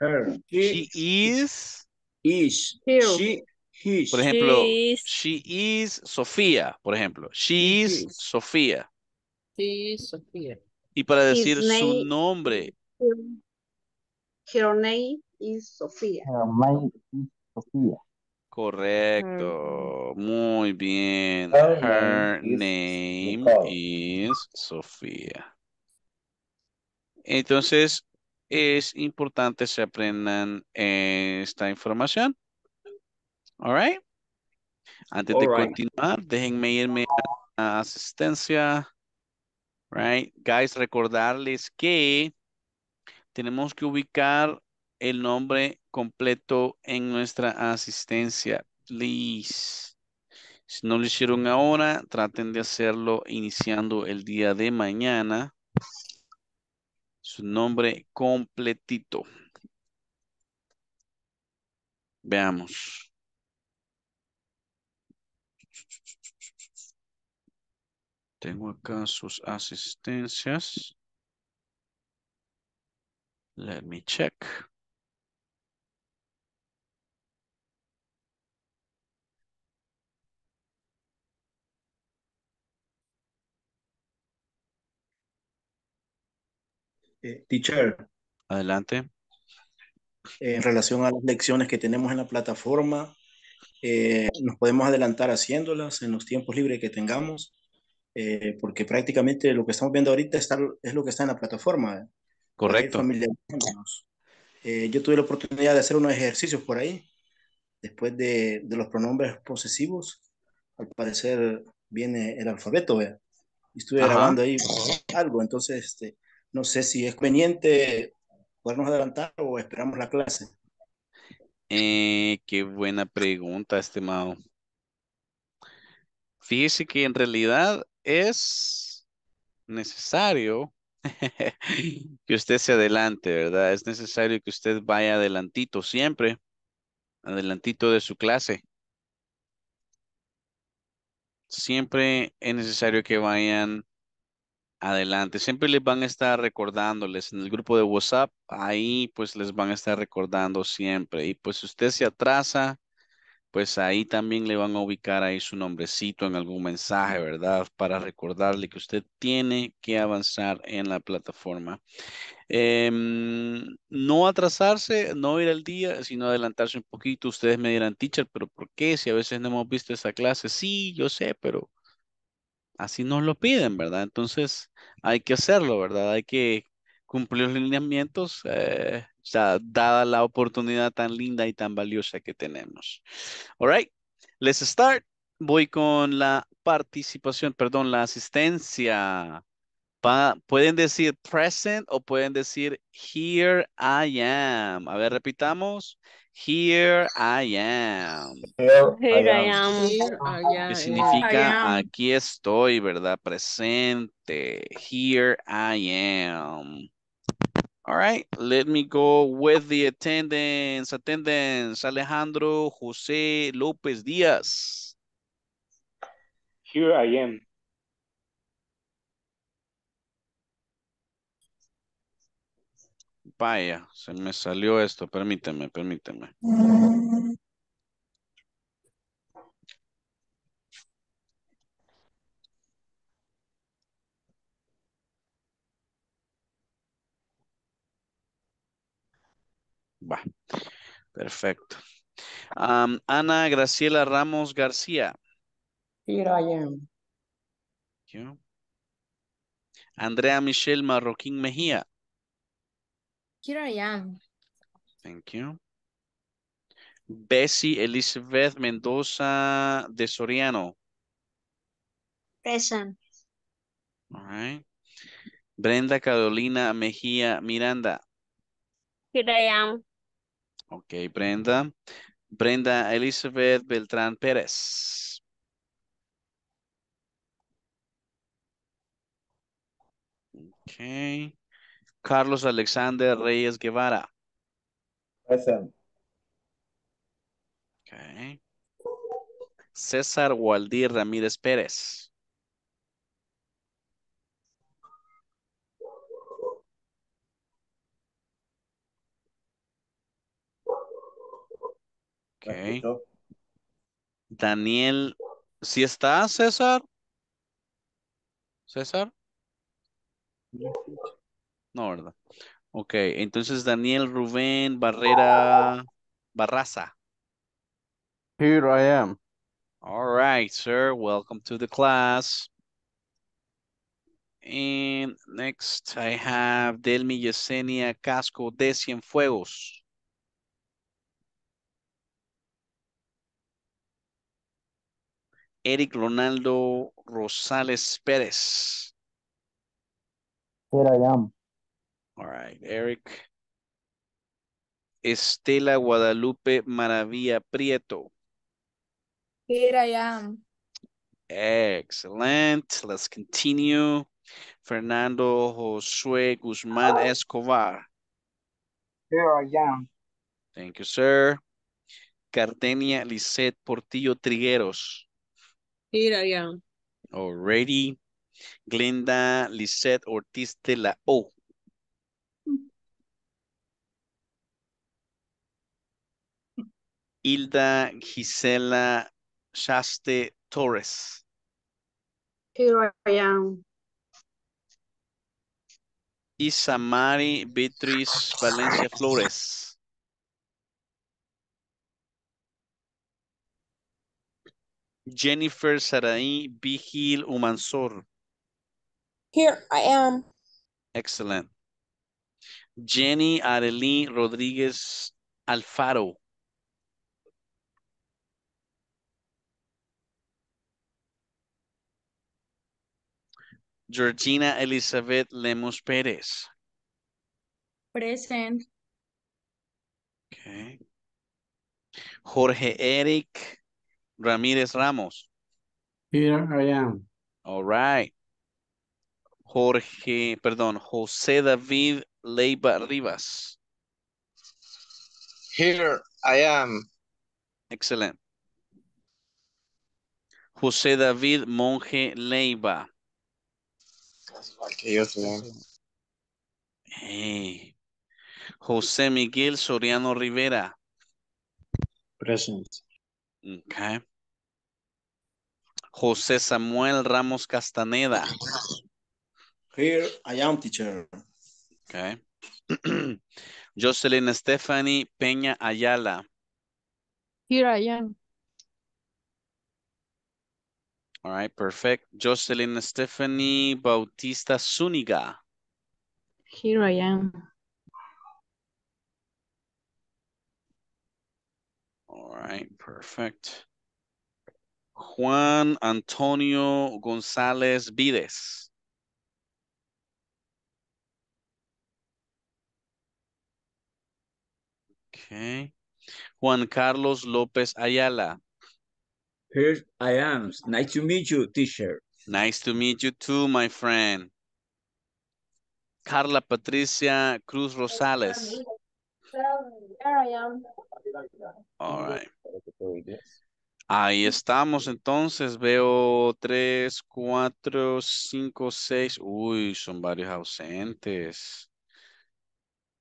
Her. She, she is. Is. She. His. Por ejemplo, she is. She is Sofía. Por ejemplo, she is, is. Sofía. She is Sofía. Y para his decir name, su nombre. Her name is Sofía. Her name is Sofía. Correcto, muy bien. Her name is Sofía. Entonces, es importante que se aprendan esta información. All right. Antes de continuar, déjenme irme a asistencia. Right, guys, recordarles que tenemos que ubicar el nombre completo en nuestra asistencia, please. Si no lo hicieron ahora, traten de hacerlo iniciando el día de mañana. Su nombre completito. Veamos. Tengo acá sus asistencias. Let me check. Eh, teacher. Adelante. En relación a las lecciones que tenemos en la plataforma, eh, nos podemos adelantar haciéndolas en los tiempos libres que tengamos, eh, porque prácticamente lo que estamos viendo ahorita está, es lo que está en la plataforma. Correcto. Eh, yo tuve la oportunidad de hacer unos ejercicios por ahí, después de, de los pronombres posesivos, al parecer viene el alfabeto, ¿eh? Y estuve Ajá. grabando ahí algo, entonces este, no sé si es conveniente podernos adelantar o esperamos la clase. Eh, qué buena pregunta, estimado. Fíjese que en realidad es necesario que usted se adelante, ¿verdad? Es necesario que usted vaya adelantito siempre, adelantito de su clase. Siempre es necesario que vayan adelante, siempre les van a estar recordándoles en el grupo de WhatsApp, ahí pues les van a estar recordando siempre, y pues si usted se atrasa, pues ahí también le van a ubicar ahí su nombrecito en algún mensaje, ¿verdad? Para recordarle que usted tiene que avanzar en la plataforma. Eh, no atrasarse, no ir al día, sino adelantarse un poquito. Ustedes me dirán, teacher, ¿pero por qué? Si a veces no hemos visto esa clase. Sí, yo sé, pero así nos lo piden, ¿verdad? Entonces hay que hacerlo, ¿verdad? Hay que cumplir los lineamientos, eh, ya, dada la oportunidad tan linda y tan valiosa que tenemos. All right, let's start. Voy con la participación, perdón, la asistencia. Pa- pueden decir present o pueden decir here I am. A ver, repitamos. Here I am. Here, Here I am. am. Here I am. Que significa aquí estoy, ¿verdad? Presente. Here I am. All right. Let me go with the attendance. Attendance. Alejandro José López Díaz. Here I am. Vaya, se me salió esto. Permíteme, permíteme. Va, perfecto. Um, Ana Graciela Ramos García. Here I am. Yo. Andrea Michelle Marroquín Mejía. Here I am. Thank you. Bessie Elizabeth Mendoza de Soriano. Present. All right. Brenda Carolina Mejía Miranda. Here I am. Okay, Brenda. Brenda Elizabeth Beltrán Pérez. Okay. Carlos Alexander Reyes Guevara. Present. Okay. César Gualdir Ramírez Pérez. Okay. Daniel, ¿sí está César? ¿César? No, ¿verdad? Ok, entonces Daniel Rubén Barrera Barraza. Here I am. All right, sir. Welcome to the class. And next I have Delmi Yesenia Casco de Cienfuegos. Eric Ronaldo Rosales Pérez. Here I am. All right, Eric. Estela Guadalupe Maravilla Prieto. Here I am. Excellent. Let's continue. Fernando Josue Guzmán Escobar. Here I am. Thank you, sir. Gardenia Lissette Portillo Trigueros. Here I am. Alrighty. Glenda Lissette Ortiz de la O. Hilda Gisela Chaste Torres. Here I am. Isamari Beatriz Valencia Flores. Jennifer Sarai Vigil Umansor. Here I am. Excellent. Jenny Arelí Rodriguez Alfaro. Georgina Elizabeth Lemos Pérez. Present. Okay. Jorge Eric Ramírez Ramos. Here I am. All right. Jorge, perdón, José David Leiva Rivas. Here I am. Excellent. José David Monje Leiva. Hey. José Miguel Soriano Rivera. Present. Okay. José Samuel Ramos Castaneda. Here I am, teacher. Okay. Jocelyn Stephanie Peña Ayala. Here I am. All right, perfect. Jocelyn Stephanie Bautista Zúñiga. Here I am. All right, perfect. Juan Antonio González Vides. Okay. Juan Carlos López Ayala. Here I am. Nice to meet you, teacher. Nice to meet you too, my friend. Carla Patricia Cruz Rosales. Here I am. All right. Ahí estamos entonces. Veo tres, cuatro, cinco, seis. Uy, son varios ausentes.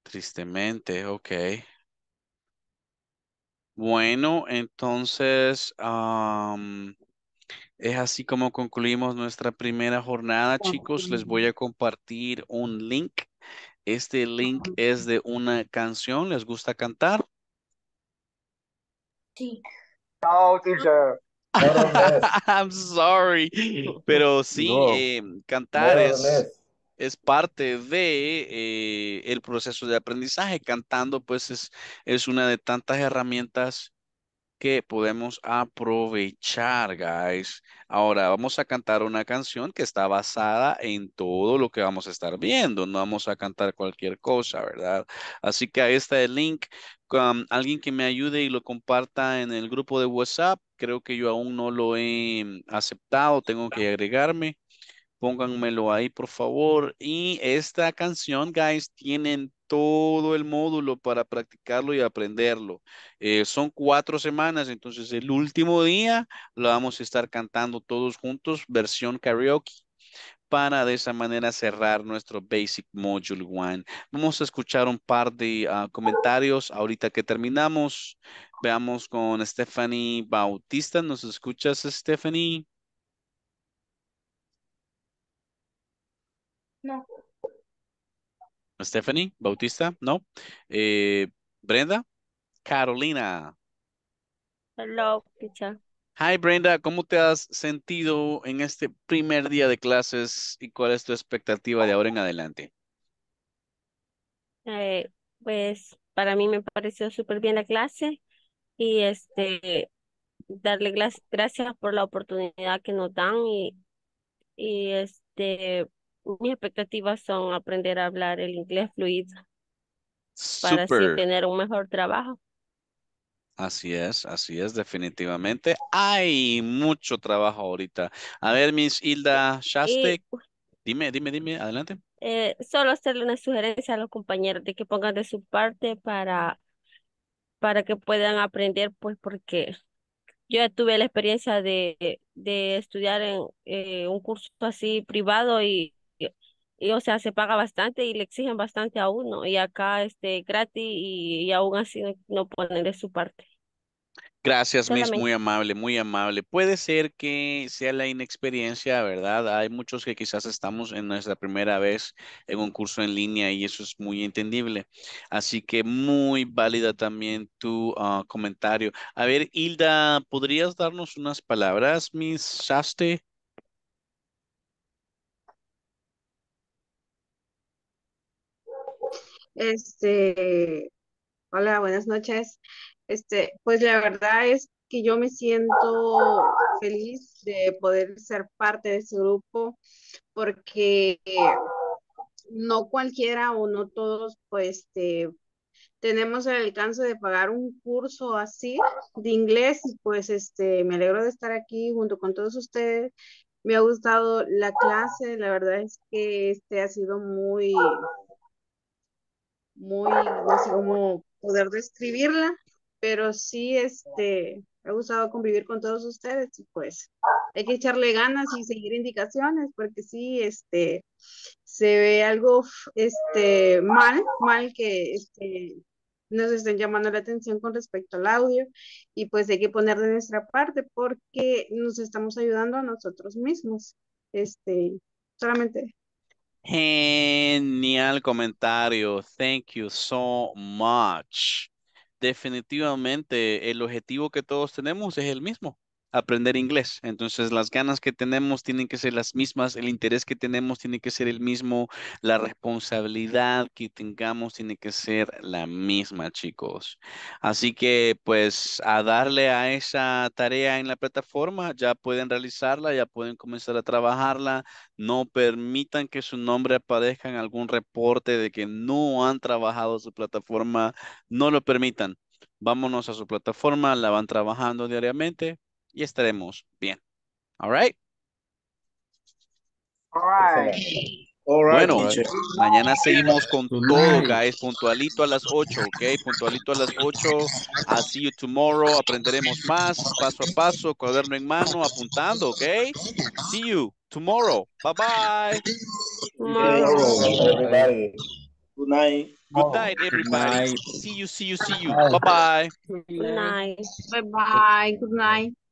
Tristemente, ok. Bueno, entonces um, es así como concluimos nuestra primera jornada, chicos. Les voy a compartir un link. Este link es de una canción. ¿Les gusta cantar? Sí. No, teacher. I'm sorry. Pero sí, no. eh, cantar no, no, no. es... es parte de eh, el proceso de aprendizaje. Cantando pues es, es una de tantas herramientas que podemos aprovechar, guys. Ahora vamos a cantar una canción que está basada en todo lo que vamos a estar viendo. No vamos a cantar cualquier cosa, ¿verdad? Así que ahí está el link. Um, alguien que me ayude y lo comparta en el grupo de WhatsApp. Creo que yo aún no lo he aceptado. Tengo que agregarme. Pónganmelo ahí, por favor. Y esta canción, guys, tienen todo el módulo para practicarlo y aprenderlo. Eh, son cuatro semanas, entonces el último día lo vamos a estar cantando todos juntos, versión karaoke, para de esa manera cerrar nuestro Basic Module uno. Vamos a escuchar un par de uh, comentarios ahorita que terminamos. Veamos con Stephanie Bautista. ¿Nos escuchas, Stephanie? No. Stephanie Bautista, no. Eh, Brenda Carolina. Hello, teacher. Hi, Brenda. ¿Cómo te has sentido en este primer día de clases y cuál es tu expectativa de ahora en adelante? Eh, pues para mí me pareció súper bien la clase y este darle gracias por la oportunidad que nos dan y, y este. Mis expectativas son aprender a hablar el inglés fluido para así tener un mejor trabajo. Así es, así es, definitivamente. Hay mucho trabajo ahorita. A ver, Miss Hilda Chaste, y, dime, dime, dime, adelante. Eh, solo hacerle una sugerencia a los compañeros de que pongan de su parte para, para que puedan aprender, pues, porque yo ya tuve la experiencia de, de estudiar en eh, un curso así privado y, y, y, o sea, se paga bastante y le exigen bastante a uno. Y acá, este, gratis y, y aún así no, no ponen de su parte. Gracias, Miss, muy amable, muy amable. Puede ser que sea la inexperiencia, ¿verdad? Hay muchos que quizás estamos en nuestra primera vez en un curso en línea y eso es muy entendible. Así que muy válida también tu uh, comentario. A ver, Hilda, ¿podrías darnos unas palabras, Miss Chaste? Este, hola, buenas noches. Este, pues la verdad es que yo me siento feliz de poder ser parte de ese grupo porque no cualquiera o no todos pues este, tenemos el alcance de pagar un curso así de inglés y pues este, me alegro de estar aquí junto con todos ustedes. Me ha gustado la clase, la verdad es que este ha sido muy, muy, no sé cómo poder describirla. Pero sí, este, me ha gustado convivir con todos ustedes y pues hay que echarle ganas y seguir indicaciones porque sí, este, se ve algo, este, mal, mal que, este, nos estén llamando la atención con respecto al audio y pues hay que poner de nuestra parte porque nos estamos ayudando a nosotros mismos, este, solamente. Genial comentario, thank you so much. Definitivamente el objetivo que todos tenemos es el mismo, aprender inglés. Entonces las ganas que tenemos tienen que ser las mismas, el interés que tenemos tiene que ser el mismo, la responsabilidad que tengamos tiene que ser la misma, chicos. Así que pues a darle a esa tarea en la plataforma, ya pueden realizarla, ya pueden comenzar a trabajarla. No permitan que su nombre aparezca en algún reporte de que no han trabajado su plataforma. No lo permitan. Vámonos a su plataforma, la van trabajando diariamente y estaremos bien. All right. All right. All right. Bueno, mañana seguimos con todo, guys. Puntualito a las ocho, ¿ok? Puntualito a las ocho. I'll see you tomorrow. Aprenderemos más, paso a paso, cuaderno en mano, apuntando, ¿ok? See you tomorrow. Bye-bye. Good night. Good night, everybody. Good night. See you, see you, see you. Bye-bye. Good night. Bye-bye. Good night.